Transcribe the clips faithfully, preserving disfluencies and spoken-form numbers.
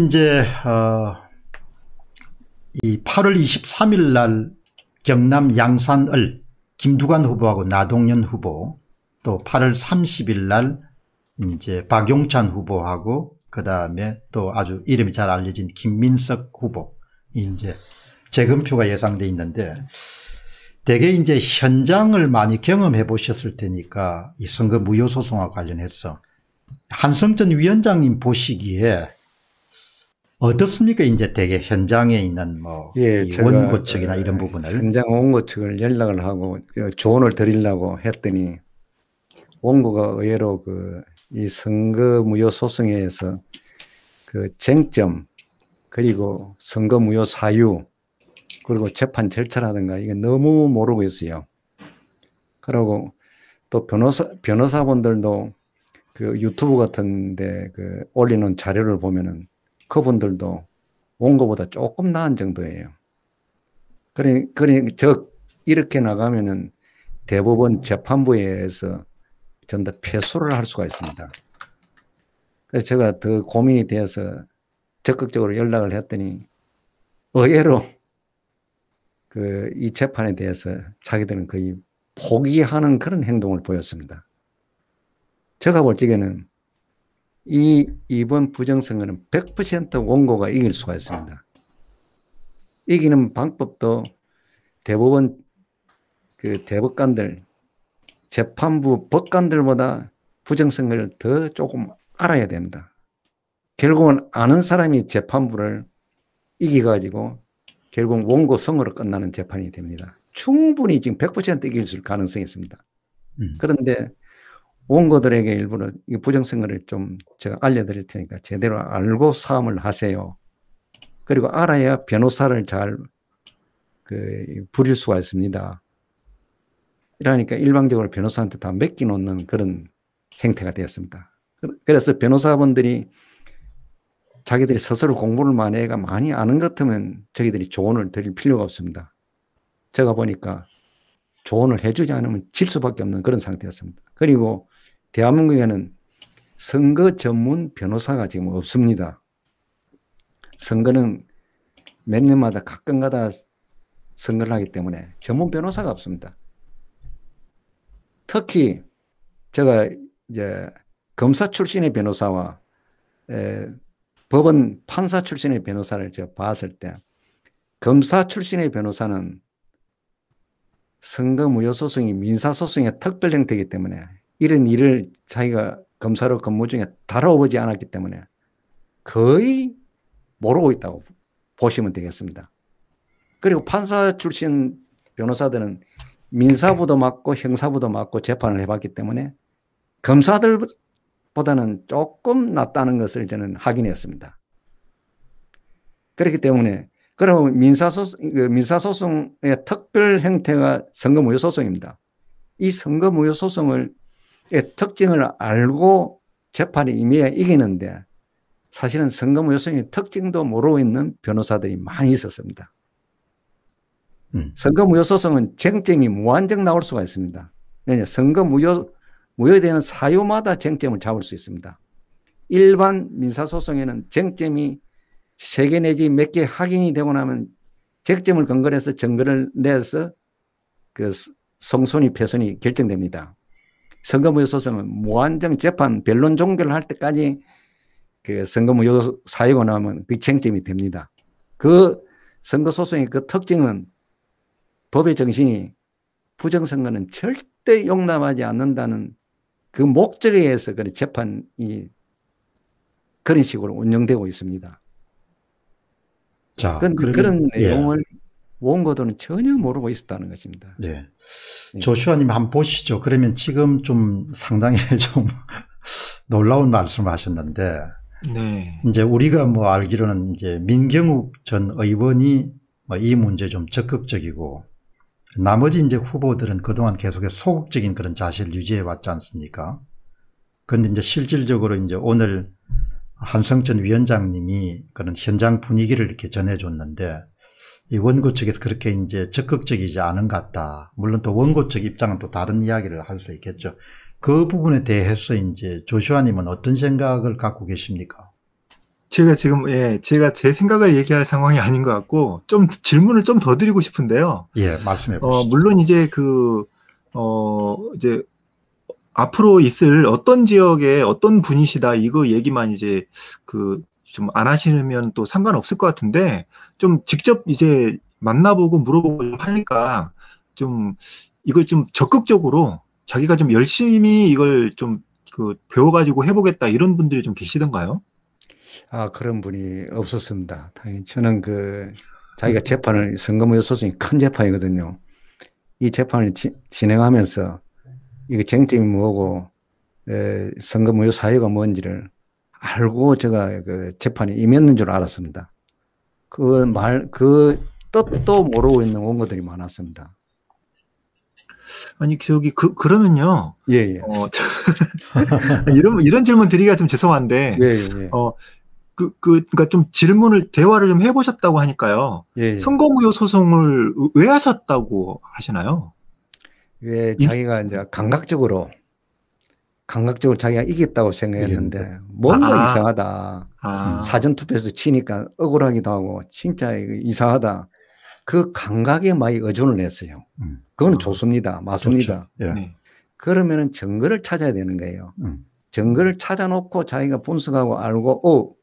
이제 어, 이 팔월 이십삼일 날 경남 양산을 김두관 후보하고 나동연 후보, 또 팔월 삼십일 날 이제 박용찬 후보하고 그 다음에 또 아주 이름이 잘 알려진 김민석 후보 이제 재검표가 예상돼 있는데, 대개 이제 현장을 많이 경험해 보셨을 테니까 이 선거 무효 소송과 관련해서 한성천 위원장님 보시기에 어떻습니까? 이제 되게 현장에 있는 뭐 예, 원고 측이나 이런 부분을. 현장 원고 측을 연락을 하고 조언을 드리려고 했더니 원고가 의외로 그 이 선거 무효 소송에서 그 쟁점, 그리고 선거 무효 사유, 그리고 재판 절차라든가 이게 너무 모르고 있어요. 그리고 또 변호사 변호사분들도 그 유튜브 같은데 그 올리는 자료를 보면은 그분들도 원고보다 조금 나은 정도예요. 그러니, 그러니, 즉, 이렇게 나가면은 대법원 재판부에서 전부 다 패소를 할 수가 있습니다. 그래서 제가 더 고민이 되어서 적극적으로 연락을 했더니 의외로 그 이 재판에 대해서 자기들은 거의 포기하는 그런 행동을 보였습니다. 제가 볼 적에는 이, 이번 부정선거는 백 퍼센트 원고가 이길 수가 있습니다. 이기는 방법도 대법원, 그 대법관들, 재판부 법관들보다 부정선거를 더 조금 알아야 됩니다. 결국은 아는 사람이 재판부를 이기가지고 결국 원고성으로 끝나는 재판이 됩니다. 충분히 지금 백 퍼센트 이길 수 있을 가능성이 있습니다. 음. 그런데 원고들에게 일부러 이 부정선거를 좀 제가 알려드릴 테니까 제대로 알고 싸움을 하세요. 그리고 알아야 변호사를 잘 그 부릴 수가 있습니다. 이러니까 일방적으로 변호사한테 다 맡겨놓는 그런 행태가 되었습니다. 그래서 변호사분들이 자기들이 스스로 공부를 많이 해가 많이 아는 것 같으면 저희들이 조언을 드릴 필요가 없습니다. 제가 보니까 조언을 해주지 않으면 질 수밖에 없는 그런 상태였습니다. 그리고 대한민국에는 선거 전문 변호사가 지금 없습니다. 선거는 몇 년마다 가끔가다 선거를 하기 때문에 전문 변호사가 없습니다. 특히 제가 이제 검사 출신의 변호사와 에, 법원 판사 출신의 변호사를 제가 봤을 때, 검사 출신의 변호사는 선거 무효 소송이 민사 소송의 특별 형태이기 때문에 이런 일을 자기가 검사로 근무 중에 다뤄보지 않았기 때문에 거의 모르고 있다고 보시면 되겠습니다. 그리고 판사 출신 변호사들은 민사부도 맡고 형사부도 맡고 재판을 해봤기 때문에 검사들보다는 조금 낫다는 것을 저는 확인했습니다. 그렇기 때문에 그러면 민사소송, 민사소송의 특별 행태가 선거무효소송입니다. 이 선거무효소송의 특징을 알고 재판에 임해야 이기는데, 사실은 선거무효소송의 특징도 모르고 있는 변호사들이 많이 있었습니다. 음. 선거무효소송은 쟁점이 무한정 나올 수가 있습니다. 왜냐, 선거무효, 무효에 대한 사유마다 쟁점을 잡을 수 있습니다. 일반 민사소송에는 쟁점이 세 개 내지 몇 개 확인이 되고 나면 쟁점을 근거로 해서 증거를 내서 그 성손이 폐손이 결정됩니다. 선거무효 소송은 무한정 재판 변론 종결을 할 때까지 그 선거무효 사유가 나오면 그 쟁점이 됩니다. 그 선거소송의 그 특징은 법의 정신이 부정선거는 절대 용납하지 않는다는 그 목적에 의해서 그런 재판이 그런 식으로 운영되고 있습니다. 자, 그런데 그런 내용을 예. 원고들은 전혀 모르고 있었다는 것입니다. 예. 예. 조슈아님 한번 보시죠. 그러면 지금 좀 상당히 좀 놀라운 말씀을 하셨는데, 네. 이제 우리가 뭐 알기로는 이제 민경욱 전 의원이 뭐 이 문제에 좀 적극적이고, 나머지 이제 후보들은 그동안 계속해서 소극적인 그런 자세를 유지해 왔지 않습니까? 그런데 이제 실질적으로 이제 오늘 한성천 위원장님이 그런 현장 분위기를 이렇게 전해줬는데, 이 원고 측에서 그렇게 이제 적극적이지 않은 것 같다. 물론 또 원고 측 입장은 또 다른 이야기를 할 수 있겠죠. 그 부분에 대해서 이제 조슈아님은 어떤 생각을 갖고 계십니까? 제가 지금, 예, 제가 제 생각을 얘기할 상황이 아닌 것 같고, 좀 질문을 좀 더 드리고 싶은데요. 예, 말씀해 보시죠. 어, 물론 이제 그, 어, 이제, 앞으로 있을 어떤 지역에 어떤 분이시다, 이거 얘기만 이제 그, 좀 안 하시면 또 상관없을 것 같은데, 좀 직접 이제 만나보고 물어보고 하니까, 좀, 이걸 좀 적극적으로 자기가 좀 열심히 이걸 좀 그 배워가지고 해보겠다, 이런 분들이 좀 계시던가요? 아, 그런 분이 없었습니다. 당연히 저는 그 자기가 재판을, 선거무효 소송이 큰 재판이거든요. 이 재판을 지, 진행하면서 이게 쟁점이 뭐고 선거무효 사유가 뭔지를 알고 제가 그 재판에 임했는 줄 알았습니다. 그 말, 그 뜻도 모르고 있는 원고들이 많았습니다. 아니, 저기, 그, 그러면요. 예, 예. 어, 이런, 이런 질문 드리기가 좀 죄송한데, 예, 예. 어, 그, 그, 그니까 좀 질문을, 대화를 좀 해보셨다고 하니까요. 예, 예. 선거무효 소송을 왜 하셨다고 하시나요? 왜 자기가 이제 감각적으로, 감각적으로 자기가 이겼다고 생각했는데, 예. 뭔가 아, 이상하다. 아. 사전투표에서 치니까 억울하기도 하고, 진짜 이상하다. 그 감각에 많이 의존을 했어요. 음. 그건 아, 좋습니다. 맞습니다. 예. 그러면은 증거를 찾아야 되는 거예요. 음. 증거를 찾아놓고 자기가 분석하고 알고, 오,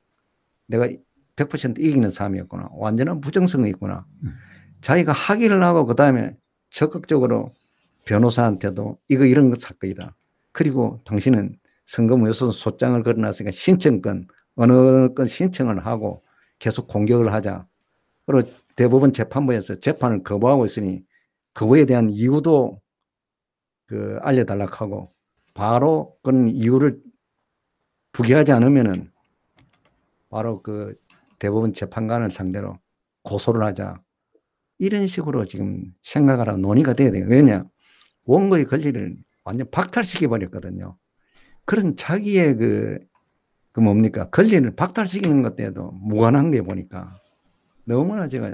내가 백 퍼센트 이기는 사람이었구나. 완전한 부정성이 있구나. 음. 자기가 항의를 하고 그 다음에 적극적으로 변호사한테도 이거 이런 거 사건이다. 그리고 당신은 선거무효 소송 소장을 걸어놨으니까 신청권, 어느 건 신청을 하고 계속 공격을 하자. 그리고 대법원 재판부에서 재판을 거부하고 있으니 거부에 대한 이유도 그 알려달라고 하고, 바로 그런 이유를 부기하지 않으면은 바로 그 대법원 재판관을 상대로 고소를 하자. 이런 식으로 지금 생각하라 논의가 돼야 돼요. 왜냐? 원고의 권리를 완전 박탈시켜버렸거든요. 그런 자기의 그, 그 뭡니까? 권리를 박탈시키는 것에도 무관한 게 보니까 너무나 제가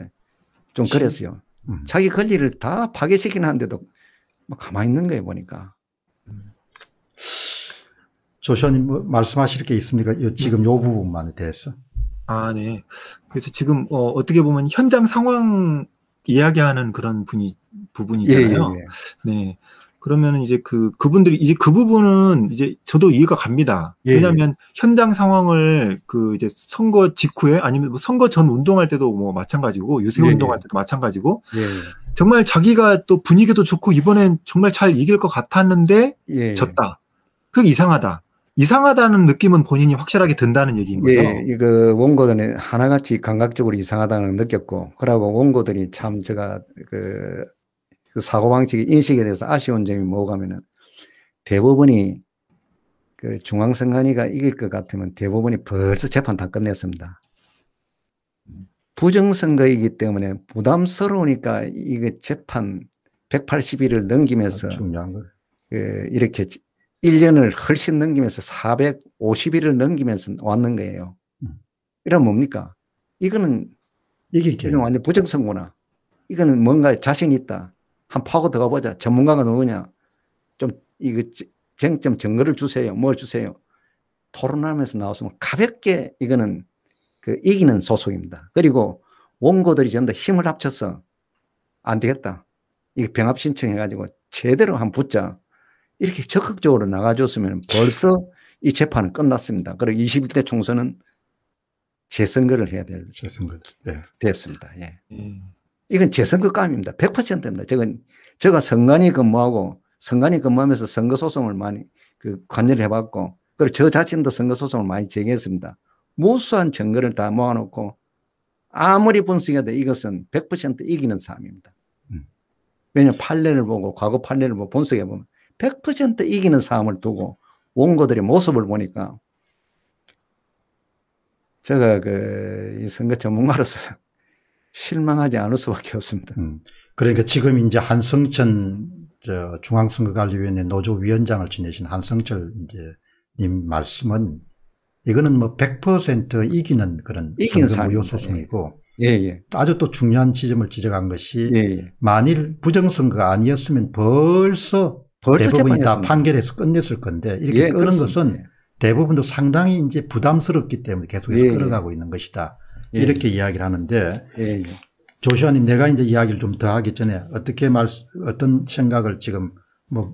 좀 그랬어요. 음. 자기 권리를 다 파괴시키긴 한데도 가만히 있는 거예요, 보니까. 조슈아님, 뭐 말씀하실 게 있습니까? 요, 지금 요 부분만에 대해서. 아, 네. 그래서 지금 어, 어떻게 보면 현장 상황 이야기하는 그런 분이, 부분이잖아요. 예, 예, 예. 네. 그러면은 이제 그, 그분들이, 이제 그 부분은 이제 저도 이해가 갑니다. 예, 왜냐면 예. 현장 상황을 그 이제 선거 직후에 아니면 뭐 선거 전 운동할 때도 뭐 마찬가지고 유세 예, 운동할 때도 예. 마찬가지고 예, 예. 정말 자기가 또 분위기도 좋고 이번엔 정말 잘 이길 것 같았는데 예, 예. 졌다. 그게 이상하다. 이상하다는 느낌은 본인이 확실하게 든다는 얘기인 거죠. 예, 이거 원고들이 하나같이 감각적으로 이상하다는 느꼈고, 그러고 원고들이 참 제가 그 그 사고방식의 인식에 대해서 아쉬운 점이 뭐가 하면은 대법원이 그 중앙선관위가 이길 것 같으면 대법원이 벌써 재판 다 끝냈습니다. 부정선거이기 때문에 부담스러우니까 이게 재판 백팔십 일을 넘기면서 그 이렇게 일 년을 훨씬 넘기면서 사백오십 일을 넘기면서 왔는 거예요. 이러면 뭡니까? 이거는 이게 완전 부정선거구나. 이거는 뭔가 자신 있다. 한 파고 들어가보자. 전문가가 누구냐? 좀, 이거, 쟁점 증거를 주세요. 뭘 주세요? 토론하면서 나왔으면 가볍게 이거는 그 이기는 소송입니다. 그리고 원고들이 전부 다 힘을 합쳐서 안 되겠다. 이거 병합 신청해가지고 제대로 한 붙자. 이렇게 적극적으로 나가줬으면 벌써 이 재판은 끝났습니다. 그리고 이십일 대 총선은 재선거를 해야 될. 재선거. 네. 됐습니다. 예. 음. 이건 재선거감입니다. 백 퍼센트입니다. 저건, 제가 선관위 근무하고, 선관위 근무하면서 선거소송을 많이, 그, 관여를 해봤고, 그리고 저 자신도 선거소송을 많이 제기했습니다. 무수한 증거를 다 모아놓고, 아무리 분석해도 이것은 백 퍼센트 이기는 사람입니다. 왜냐하면 판례를 보고, 과거 판례를 보고 분석해보면, 백 퍼센트 이기는 사람을 두고, 원고들의 모습을 보니까, 제가 그, 이 선거 전문가로서, 실망하지 않을 수밖에 없습니다. 음, 그러니까 지금 이제 한성천 저 중앙선거관리위원회 노조위원장을 지내신 한성철 이제 님 말씀은 이거는 뭐 백 퍼센트 이기는 그런 선거무효 소송이고 예. 예, 예. 아주 또 중요한 지점을 지적한 것이 예, 예. 만일 부정선거가 아니었으면 벌써, 벌써 대부분이 재판이었습니다. 다 판결해서 끝냈을 건데 이렇게 예, 끄는 그렇습니다. 것은 대부분도 상당히 이제 부담스럽기 때문에 계속해서 예. 끌어가고 있는 것이다. 예. 이렇게 이야기를 하는데 예. 조슈아님, 내가 이제 이야기를 좀 더 하기 전에 어떻게 말, 어떤 생각을 지금 뭐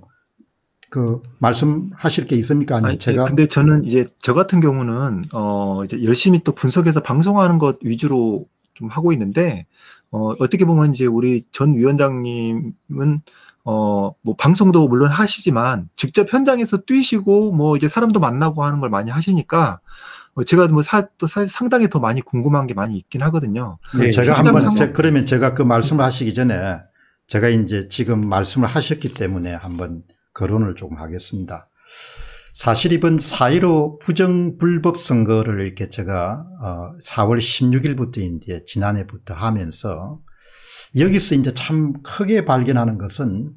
그 말씀하실 게 있습니까? 아니, 아니 제가 근데 저는 이제 저 같은 경우는 어 이제 열심히 또 분석해서 방송하는 것 위주로 좀 하고 있는데 어 어떻게 보면 이제 우리 전 위원장님은 어 뭐 방송도 물론 하시지만 직접 현장에서 뛰시고 뭐 이제 사람도 만나고 하는 걸 많이 하시니까 제가 뭐 사, 또 사, 상당히 더 많이 궁금한 게 많이 있긴 하거든요. 네, 제가 한번 상관... 그러면 제가 그 말씀을 하시기 전에 제가 이제 지금 말씀을 하셨기 때문에 한번 거론을 조금 하겠습니다. 사실 이번 사 일오 부정불법 선거를 이렇게 제가 어, 사월 십육일부터 이제 지난해부터 하면서 여기서 이제 참 크게 발견하는 것은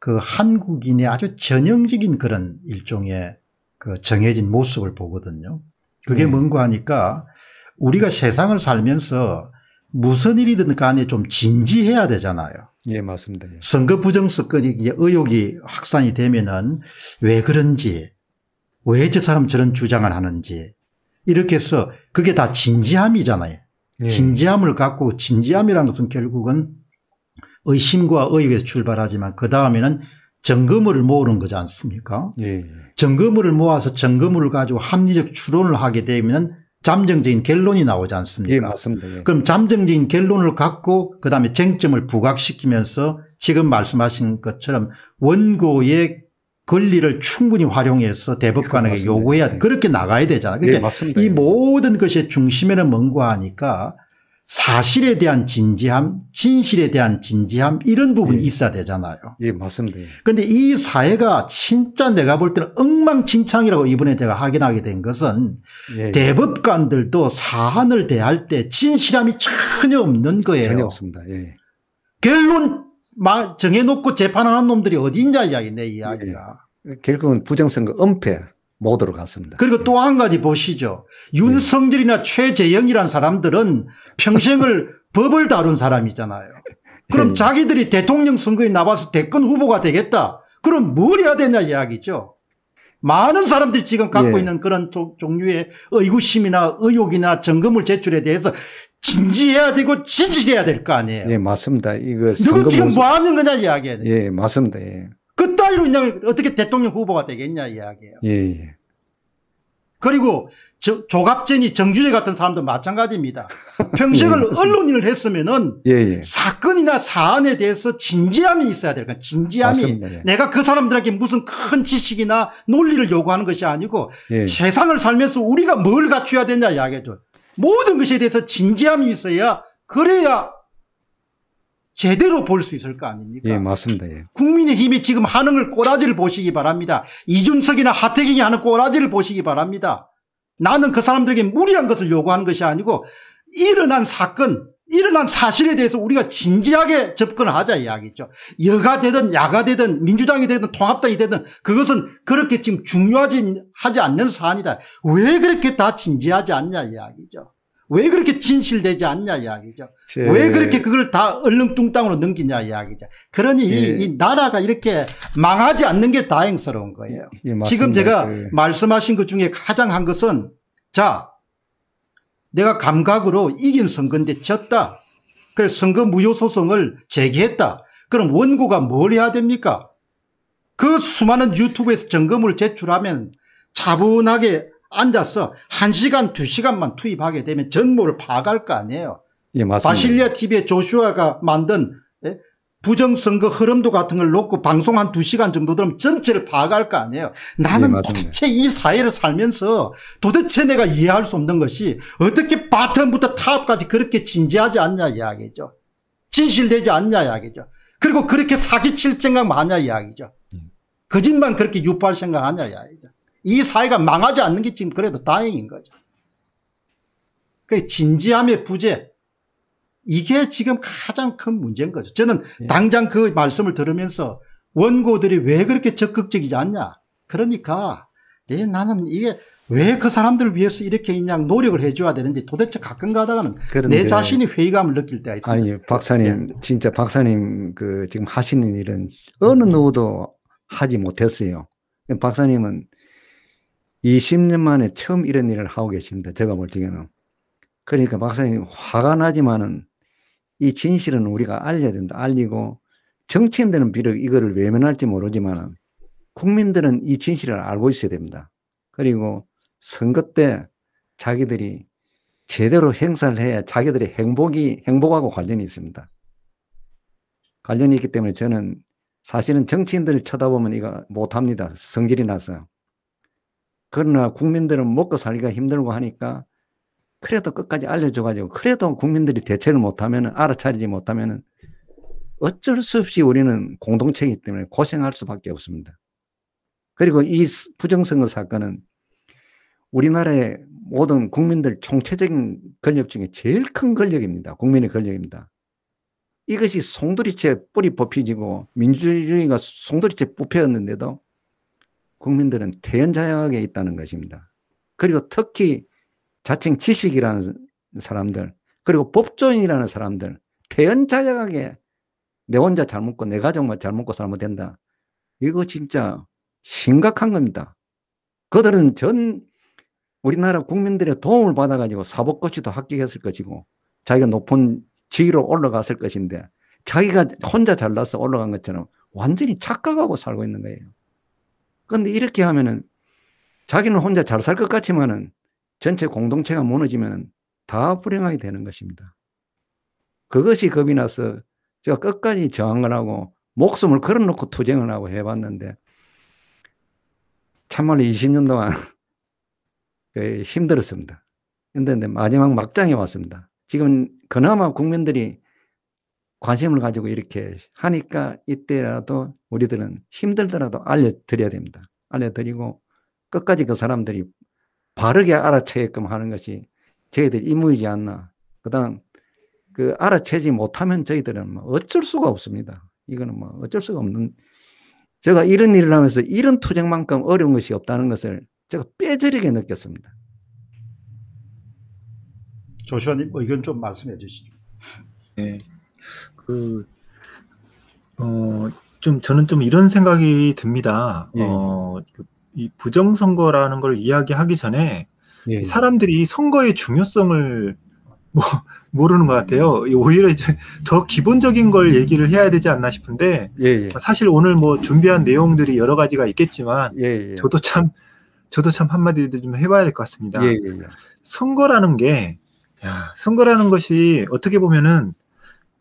그 한국인의 아주 전형적인 그런 일종의 그 정해진 모습을 보거든요. 그게 네. 뭔가 하니까 우리가 세상을 살면서 무슨 일이든 간에 좀 진지해야 되잖아요. 예, 맞습니다. 예. 선거 부정 사건이 의혹이 확산이 되면은 왜 그런지, 왜 저 사람 저런 주장을 하는지, 이렇게 해서 그게 다 진지함이잖아요. 예. 진지함을 갖고, 진지함이라는 것은 결국은 의심과 의혹에서 출발하지만 그 다음에는 점검을 모으는 거지 않습니까? 예. 점검을 모아서 점검을 가지고 합리적 추론을 하게 되면 잠정적인 결론이 나오지 않습니까? 예, 맞습니다. 예. 그럼 잠정적인 결론을 갖고 그다음에 쟁점을 부각시키면서 지금 말씀하신 것처럼 원고의 권리를 충분히 활용해서 대법관에게 예, 요구해야 예. 그렇게 나가야 되잖아요. 그러니까 예, 맞습니다. 이 모든 것의 중심에는 뭔가 하니까 사실에 대한 진지함, 진실에 대한 진지함 이런 부분이 예. 있어야 되잖아요. 예, 맞습니다. 예. 그런데 이 사회가 진짜 내가 볼 때는 엉망진창이라고 이번에 제가 확인하게 된 것은 예, 예. 대법관들도 사안을 대할 때 진실함이 전혀 없는 거예요. 전혀 없습니다. 예. 결론 정해놓고 재판하는 놈들이 어디인지 이야기, 내 이야기가. 예. 결국은 부정선거 은폐 모드로 갔습니다. 그리고 또 한 가지 보시죠. 윤석열이나 네. 최재형이란 사람들은 평생을 법을 다룬 사람이잖아요. 그럼 네. 자기들이 대통령 선거에 나와서 대권 후보가 되겠다. 그럼 뭘 해야 되냐 이야기죠. 많은 사람들이 지금 갖고 네. 있는 그런 종류의 의구심이나 의혹이나 점검을 제출에 대해서 진지해야 되고 진실해야 될 거 아니에요. 네, 맞습니다. 이거 누구 지금 뭐 하는 거냐 이야기예요. 네, 맞습니다. 예. 그 따위로 그냥 어떻게 대통령 후보가 되겠냐 이야기예요. 예, 예. 그리고 저, 조갑전이 정규제 같은 사람도 마찬가지입니다. 평생을 예, 언론인을 했으면은 예, 예. 사건이나 사안에 대해서 진지함이 있어야 될 거예요. 진지함이. 맞습니다, 예. 내가 그 사람들에게 무슨 큰 지식이나 논리를 요구하는 것이 아니고 예. 세상을 살면서 우리가 뭘 갖춰야 되냐 이야기죠. 모든 것에 대해서 진지함이 있어야, 그래야 제대로 볼 수 있을 거 아닙니까? 예, 맞습니다. 예. 국민의힘이 지금 하는 걸 꼬라지를 보시기 바랍니다. 이준석이나 하태경이 하는 꼬라지를 보시기 바랍니다. 나는 그 사람들에게 무리한 것을 요구하는 것이 아니고 일어난 사건, 일어난 사실에 대해서 우리가 진지하게 접근하자 이야기죠. 여가 되든 야가 되든 민주당이 되든 통합당이 되든 그것은 그렇게 지금 중요하지 하지 않는 사안이다. 왜 그렇게 다 진지하지 않냐 이야기죠. 왜 그렇게 진실되지 않냐 이야기죠. 제... 왜 그렇게 그걸 다 얼렁뚱땅으로 넘기냐 이야기죠. 그러니 예. 이 나라가 이렇게 망하지 않는 게 다행스러운 거예요. 예, 지금 제가 예. 말씀하신 것 중에 가장 한 것은, 자, 내가 감각으로 이긴 선거인데 졌다. 그래서 선거 무효 소송을 제기했다. 그럼 원고가 뭘 해야 됩니까? 그 수많은 유튜브에서 점검을 제출하면 차분하게 앉아서 한 시간 두 시간만 투입하게 되면 정보를 파악할 거 아니에요. 예, 맞습니다. 바실리아 티비의 조슈아가 만든 부정선거 흐름도 같은 걸 놓고 방송 한 두 시간 정도 들으면 전체를 파악할 거 아니에요. 나는 예, 도대체 이 사회를 살면서 도대체 내가 이해할 수 없는 것이 어떻게 바텀부터 탑까지 그렇게 진지하지 않냐 이야기죠. 진실되지 않냐 이야기죠. 그리고 그렇게 사기칠 생각만 하냐 이야기죠. 거짓만 그렇게 유포할 생각하냐 이야기죠. 이 사회가 망하지 않는 게 지금 그래도 다행인 거죠. 그 진지함의 부재, 이게 지금 가장 큰 문제인 거죠. 저는 예. 당장 그 말씀을 들으면서 원고들이 왜 그렇게 적극적이지 않냐. 그러니까 예, 나는 이게 왜 그 사람들을 위해서 이렇게 그냥 노력을 해줘야 되는지 도대체 가끔 가다가는 그런데, 내 자신이 회의감을 느낄 때가 있습니다. 아니 박사님, 예. 진짜 박사님 그 지금 하시는 일은 어느 누구도 하지 못했어요. 박사님은 이십 년 만에 처음 이런 일을 하고 계십니다. 제가 볼 적에는. 그러니까 박사님 화가 나지만은 이 진실은 우리가 알려야 된다. 알리고 정치인들은 비록 이거를 외면할지 모르지만 국민들은 이 진실을 알고 있어야 됩니다. 그리고 선거 때 자기들이 제대로 행사를 해야 자기들의 행복이 행복하고 관련이 있습니다. 관련이 있기 때문에 저는 사실은 정치인들을 쳐다보면 이거 못합니다. 성질이 나서. 그러나 국민들은 먹고 살기가 힘들고 하니까 그래도 끝까지 알려줘가지고 그래도 국민들이 대처를 못하면 알아차리지 못하면 어쩔 수 없이 우리는 공동체이기 때문에 고생할 수밖에 없습니다. 그리고 이 부정선거 사건은 우리나라의 모든 국민들 총체적인 권력 중에 제일 큰 권력입니다. 국민의 권력입니다. 이것이 송두리째 뿌리 뽑히지고 민주주의가 송두리째 뽑혔는데도 국민들은 태연자약에 있다는 것입니다. 그리고 특히 자칭 지식이라는 사람들 그리고 법조인이라는 사람들 태연자약에 내 혼자 잘 먹고 내 가족만 잘 먹고 살면 된다. 이거 진짜 심각한 겁니다. 그들은 전 우리나라 국민들의 도움을 받아가지고 사법고시도 합격했을 것이고 자기가 높은 지위로 올라갔을 것인데 자기가 혼자 잘나서 올라간 것처럼 완전히 착각하고 살고 있는 거예요. 그런데 이렇게 하면은 자기는 혼자 잘 살 것 같지만은 전체 공동체가 무너지면은 다 불행하게 되는 것입니다. 그것이 겁이 나서 제가 끝까지 저항을 하고 목숨을 걸어놓고 투쟁을 하고 해봤는데 참말로 이십 년 동안 힘들었습니다. 그런데 마지막 막장에 왔습니다. 지금 그나마 국민들이 관심을 가지고 이렇게 하니까 이때라도 우리들은 힘들더라도 알려드려야 됩니다. 알려드리고 끝까지 그 사람들이 바르게 알아채게끔 하는 것이 저희들 임무이지 않나. 그다음 그 알아채지 못하면 저희들은 뭐 어쩔 수가 없습니다. 이거는 뭐 어쩔 수가 없는. 제가 이런 일을 하면서 이런 투쟁만큼 어려운 것이 없다는 것을 제가 뼈저리게 느꼈습니다. 조슈아님 의견 좀 말씀해 주시죠. 네, 그 어 좀 저는 좀 이런 생각이 듭니다. 예. 어 이 부정선거라는 걸 이야기하기 전에 예. 사람들이 선거의 중요성을 뭐 모르는 것 같아요. 오히려 이제 더 기본적인 걸 얘기를 해야 되지 않나 싶은데 예예. 사실 오늘 뭐 준비한 내용들이 여러 가지가 있겠지만 예예. 저도 참 저도 참 한마디도 좀 해봐야 될 것 같습니다. 예예. 선거라는 게 야, 선거라는 것이 어떻게 보면은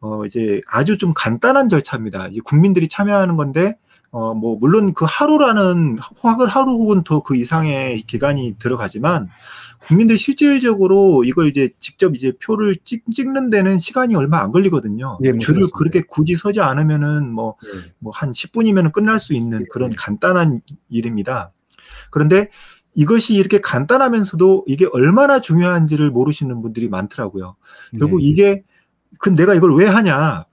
어 이제 아주 좀 간단한 절차입니다. 이제 국민들이 참여하는 건데 어 뭐 물론 그 하루라는 혹은 하루 혹은 더 그 이상의 기간이 들어가지만 국민들 실질적으로 이걸 이제 직접 이제 표를 찍, 찍는 데는 시간이 얼마 안 걸리거든요. 네, 줄을 그렇습니다. 그렇게 굳이 서지 않으면은 뭐 뭐 한 네. 십 분이면 끝날 수 있는 네. 그런 간단한 일입니다. 그런데 이것이 이렇게 간단하면서도 이게 얼마나 중요한지를 모르시는 분들이 많더라고요. 결국 네. 이게 그럼 내가 이걸 왜 하냐?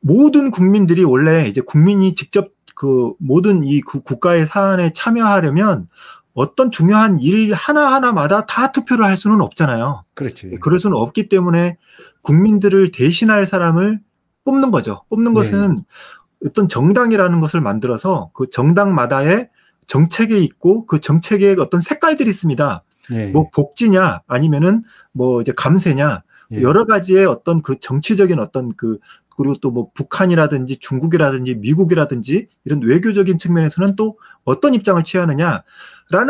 모든 국민들이 원래 이제 국민이 직접 그 모든 이 국가의 사안에 참여하려면 어떤 중요한 일 하나하나마다 다 투표를 할 수는 없잖아요. 그렇죠. 그럴 수는 없기 때문에 국민들을 대신할 사람을 뽑는 거죠. 뽑는 것은 네. 어떤 정당이라는 것을 만들어서 그 정당마다의 정책이 있고 그 정책의 어떤 색깔들이 있습니다. 네. 뭐 복지냐 아니면은 뭐 이제 감세냐 네. 여러 가지의 어떤 그 정치적인 어떤 그 그리고 또 뭐 북한이라든지 중국이라든지 미국이라든지 이런 외교적인 측면에서는 또 어떤 입장을 취하느냐라는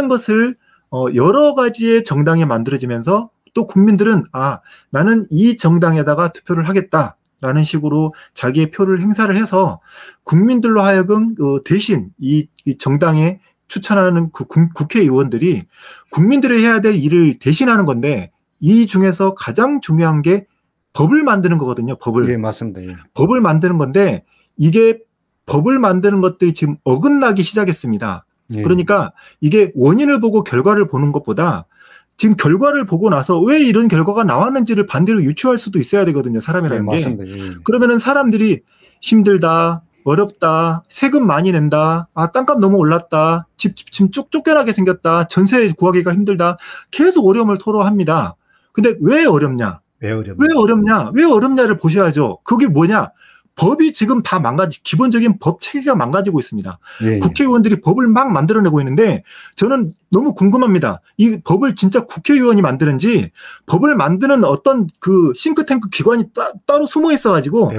것을 어 여러 가지의 정당이 만들어지면서 또 국민들은 아 나는 이 정당에다가 투표를 하겠다라는 식으로 자기의 표를 행사를 해서 국민들로 하여금 어 대신 이, 이 정당에 추천하는 그 국회의원들이 국민들이 해야 될 일을 대신하는 건데 이 중에서 가장 중요한 게 법을 만드는 거거든요. 법을. 네, 맞습니다. 예. 법을 만드는 건데 이게 법을 만드는 것들이 지금 어긋나기 시작했습니다. 예. 그러니까 이게 원인을 보고 결과를 보는 것보다 지금 결과를 보고 나서 왜 이런 결과가 나왔는지를 반대로 유추할 수도 있어야 되거든요. 사람이라는 네, 게. 예. 그러면은 사람들이 힘들다, 어렵다, 세금 많이 낸다, 아 땅값 너무 올랐다, 집, 집 쪽, 쫓겨나게 생겼다, 전세 구하기가 힘들다, 계속 어려움을 토로합니다. 근데 왜 어렵냐? 왜 어렵냐? 왜 어렵냐? 왜 어렵냐를 보셔야죠. 그게 뭐냐? 법이 지금 다 망가지, 기본적인 법 체계가 망가지고 있습니다. 예. 국회의원들이 법을 막 만들어내고 있는데 저는 너무 궁금합니다. 이 법을 진짜 국회의원이 만드는지 법을 만드는 어떤 그 싱크탱크 기관이 따, 따로 숨어 있어가지고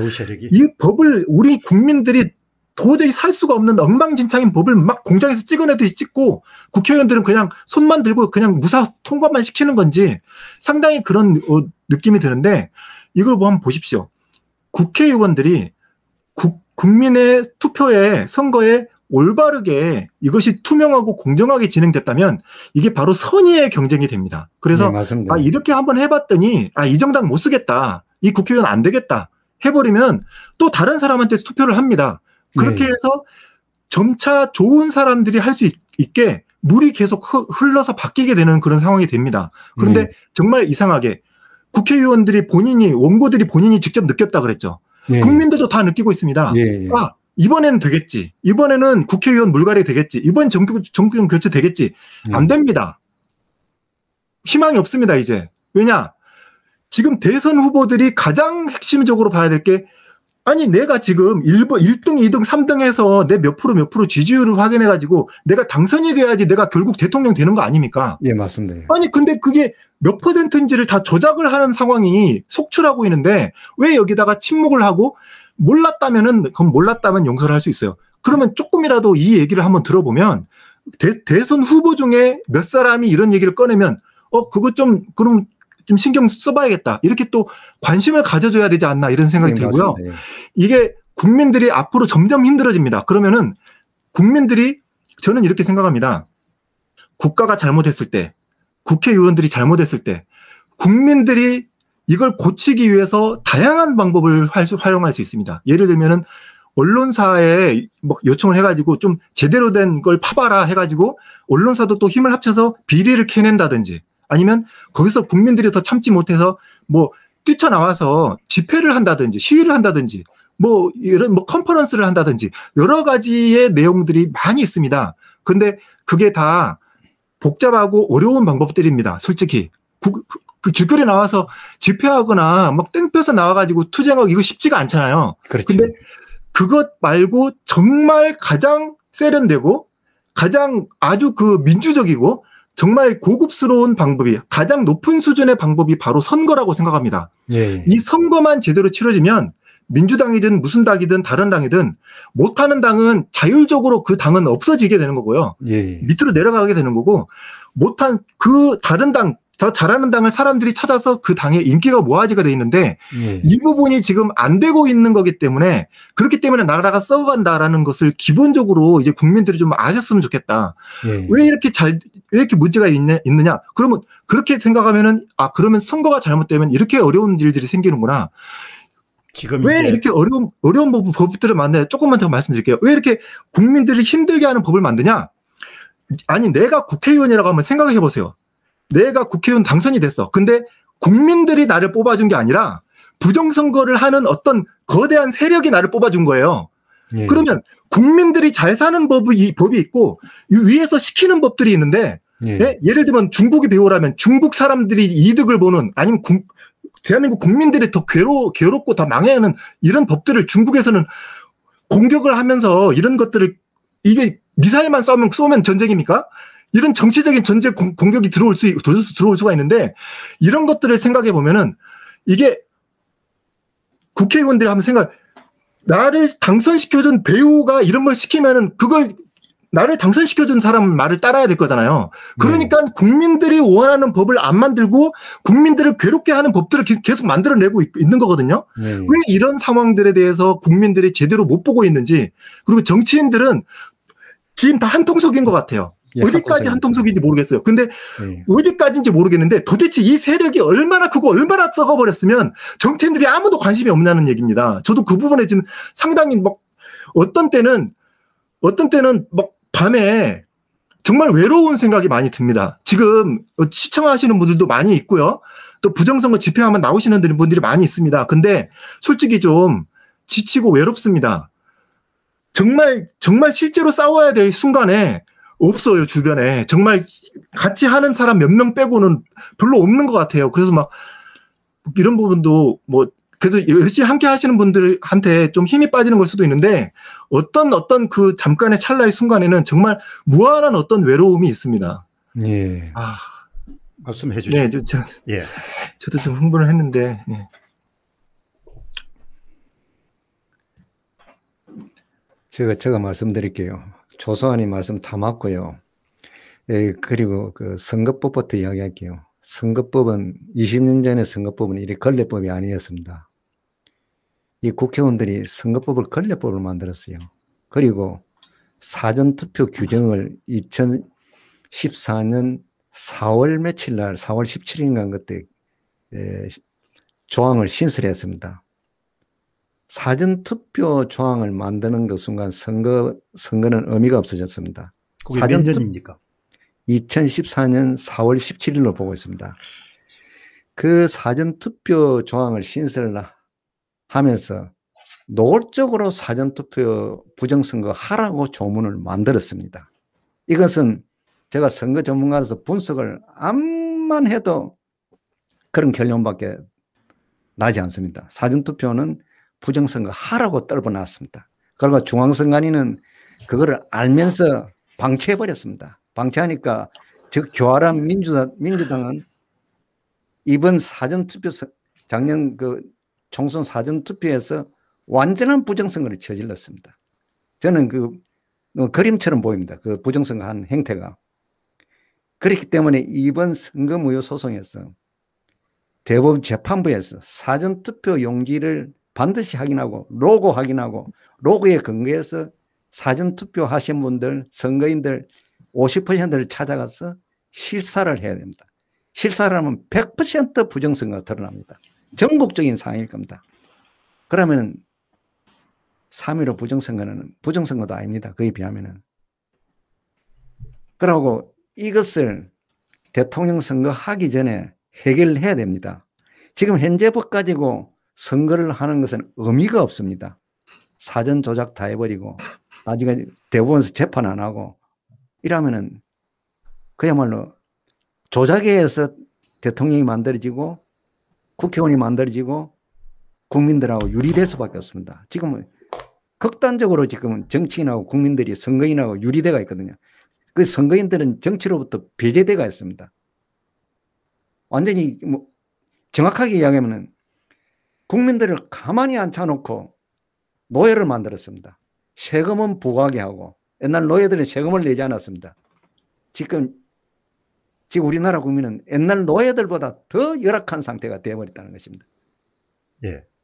이 법을 우리 국민들이 도저히 살 수가 없는 엉망진창인 법을 막 공장에서 찍어내듯이 찍고 국회의원들은 그냥 손만 들고 그냥 무사 통과만 시키는 건지 상당히 그런 어, 느낌이 드는데 이걸 한번 보십시오. 국회의원들이 국, 국민의 투표에 선거에 올바르게 이것이 투명하고 공정하게 진행됐다면 이게 바로 선의의 경쟁이 됩니다. 그래서 네, 아, 이렇게 한번 해봤더니 아, 이 정당 못 쓰겠다. 이 국회의원 안 되겠다. 해버리면 또 다른 사람한테 투표를 합니다. 그렇게 네. 해서 점차 좋은 사람들이 할 수 있게 물이 계속 흘러서 바뀌게 되는 그런 상황이 됩니다. 그런데 네. 정말 이상하게 국회의원들이 본인이 원고들이 본인이 직접 느꼈다 그랬죠. 예. 국민들도 다 느끼고 있습니다. 예. 아 이번에는 되겠지. 이번에는 국회의원 물갈이 되겠지. 이번 정규, 정규 교체 되겠지. 예. 안 됩니다. 희망이 없습니다. 이제. 왜냐. 지금 대선 후보들이 가장 핵심적으로 봐야 될 게 아니 내가 지금 일 등, 이 등, 삼 등 해서 내 몇 프로 몇 프로 지지율을 확인해가지고 내가 당선이 돼야지 내가 결국 대통령 되는 거 아닙니까? 예, 맞습니다. 아니 근데 그게 몇 퍼센트인지를 다 조작을 하는 상황이 속출하고 있는데 왜 여기다가 침묵을 하고 몰랐다면은 그건 몰랐다면 용서를 할 수 있어요. 그러면 조금이라도 이 얘기를 한번 들어보면 대, 대선 후보 중에 몇 사람이 이런 얘기를 꺼내면 어 그거 좀 그럼 좀 신경 써봐야겠다. 이렇게 또 관심을 가져줘야 되지 않나 이런 생각이 네, 들고요. 맞습니다. 이게 국민들이 앞으로 점점 힘들어집니다. 그러면은 국민들이 저는 이렇게 생각합니다. 국가가 잘못했을 때, 국회의원들이 잘못했을 때 국민들이 이걸 고치기 위해서 다양한 방법을 활용할 수 있습니다. 예를 들면은 언론사에 뭐 요청을 해가지고 좀 제대로 된 걸 파봐라 해가지고 언론사도 또 힘을 합쳐서 비리를 캐낸다든지 아니면 거기서 국민들이 더 참지 못해서 뭐 뛰쳐나와서 집회를 한다든지 시위를 한다든지 뭐 이런 뭐 컨퍼런스를 한다든지 여러 가지의 내용들이 많이 있습니다. 근데 그게 다 복잡하고 어려운 방법들입니다. 솔직히 그, 그 길거리 나와서 집회하거나 막 땡볕에 나와가지고 투쟁하고 이거 쉽지가 않잖아요. 그렇죠. 근데 그것 말고 정말 가장 세련되고 가장 아주 그 민주적이고 정말 고급스러운 방법이 가장 높은 수준의 방법이 바로 선거라고 생각합니다. 예. 이 선거만 제대로 치러지면 민주당이든 무슨 당이든 다른 당이든 못하는 당은 자율적으로 그 당은 없어지게 되는 거고요. 예. 밑으로 내려가게 되는 거고 못한 그 다른 당, 더 잘하는 당을 사람들이 찾아서 그 당의 인기가 모아지게 돼 있는데 예. 이 부분이 지금 안 되고 있는 거기 때문에 그렇기 때문에 나라가 썩어간다라는 것을 기본적으로 이제 국민들이 좀 아셨으면 좋겠다. 예. 왜 이렇게 잘, 왜 이렇게 문제가 있냐, 있느냐? 그러면 그렇게 생각하면은 아 그러면 선거가 잘못되면 이렇게 어려운 일들이 생기는구나. 지금 왜 이렇게 어려운 어려운 법들을 만드냐? 조금만 더 말씀드릴게요. 왜 이렇게 국민들이 힘들게 하는 법을 만드냐? 아니 내가 국회의원이라고 한번 생각해 보세요. 내가 국회의원 당선이 됐어. 근데 국민들이 나를 뽑아준 게 아니라 부정선거를 하는 어떤 거대한 세력이 나를 뽑아준 거예요. 예. 그러면 국민들이 잘 사는 법이, 법이 있고 위에서 시키는 법들이 있는데 예. 예? 예를 들면 중국이 배우라면 중국 사람들이 이득을 보는 아니면 구, 대한민국 국민들이 더 괴로, 괴롭고 더 망해야 하는 이런 법들을 중국에서는 공격을 하면서 이런 것들을 이게 미사일만 쏘면, 쏘면 전쟁입니까? 이런 정치적인 전제 공격이 들어올 수, 들어올 수가 있는데, 이런 것들을 생각해 보면은, 이게, 국회의원들이 한번 생각, 나를 당선시켜준 배우가 이런 걸 시키면은, 그걸, 나를 당선시켜준 사람 말을 따라야 될 거잖아요. 그러니까 네. 국민들이 원하는 법을 안 만들고, 국민들을 괴롭게 하는 법들을 계속 만들어내고 있, 있는 거거든요. 네. 왜 이런 상황들에 대해서 국민들이 제대로 못 보고 있는지, 그리고 정치인들은 지금 다 한통속인 것 같아요. 예, 어디까지 한통속인지 모르겠어요. 근데 예. 어디까지인지 모르겠는데 도대체 이 세력이 얼마나 크고 얼마나 썩어버렸으면 정치인들이 아무도 관심이 없냐는 얘기입니다. 저도 그 부분에 지금 상당히 막 어떤 때는 어떤 때는 막 밤에 정말 외로운 생각이 많이 듭니다. 지금 시청하시는 분들도 많이 있고요. 또 부정선거 집회하면 나오시는 분들이 많이 있습니다. 근데 솔직히 좀 지치고 외롭습니다. 정말 정말 실제로 싸워야 될 순간에 없어요, 주변에. 정말 같이 하는 사람 몇 명 빼고는 별로 없는 것 같아요. 그래서 막 이런 부분도 뭐 그래도 열심히 함께 하시는 분들한테 좀 힘이 빠지는 걸 수도 있는데 어떤 어떤 그 잠깐의 찰나의 순간에는 정말 무한한 어떤 외로움이 있습니다. 예. 아. 말씀해 주시죠. 네, 저, 저, 예. 저도 좀 흥분을 했는데. 네. 제가, 제가 말씀드릴게요. 조소환이 말씀 다 맞고요. 예, 그리고 그 선거법부터 이야기할게요. 선거법은 이십 년 전의 선거법은 이래 걸레법이 아니었습니다. 이 국회의원들이 선거법을 걸레법을 만들었어요. 그리고 사전투표 규정을 이천십사 년 사월 며칠 날 사월 십칠일인가 그때 에, 조항을 신설했습니다. 사전투표 조항을 만드는 그 순간 선거, 선거는 의미가 없어졌습니다. 그게 몇 년입니까? 이천십사 년 사월 십칠일로 보고 있습니다. 그 사전투표 조항을 신설하면서 노골적으로 사전투표 부정선거 하라고 조문을 만들었습니다. 이것은 제가 선거 전문가로서 분석을 암만 해도 그런 결론밖에 나지 않습니다. 사전투표는 부정선거 하라고 떨궈놨습니다. 그리고 중앙선관위는 그거를 알면서 방치해버렸습니다. 방치하니까 즉 교활한 민주당, 민주당은 이번 사전투표, 작년 그 총선 사전투표에서 완전한 부정선거를 저질렀습니다. 저는 그 그림처럼 보입니다. 그 부정선거 한 행태가. 그렇기 때문에 이번 선거무효 소송에서 대법재판부에서 사전투표 용지를 반드시 확인하고 로고 확인하고 로고에 근거해서 사전투표 하신 분들, 선거인들 오십 퍼센트를 찾아가서 실사를 해야 됩니다. 실사를 하면 백 퍼센트 부정선거가 드러납니다. 전국적인 상황일 겁니다. 그러면 삼 일오 부정선거는 부정선거도 아닙니다. 그에 비하면은. 그러고 이것을 대통령 선거 하기 전에 해결해야 됩니다. 지금 현재 법 가지고 선거를 하는 것은 의미가 없습니다. 사전 조작 다 해버리고 나중에 대법원에서 재판 안 하고 이러면은 그야말로 조작에 의해서 대통령이 만들어지고 국회의원이 만들어지고 국민들하고 유리될 수밖에 없습니다. 지금은 극단적으로 지금은 정치인하고 국민들이 선거인하고 유리되어 있거든요. 그 선거인들은 정치로부터 배제되어 있습니다. 완전히 뭐 정확하게 이야기하면은 국민들을 가만히 앉혀놓고 노예를 만들었습니다. 세금은 부과하게 하고 옛날 노예들은 세금을 내지 않았습니다. 지금, 지금 우리나라 국민은 옛날 노예들보다 더 열악한 상태가 되어버렸다는 것입니다. 예.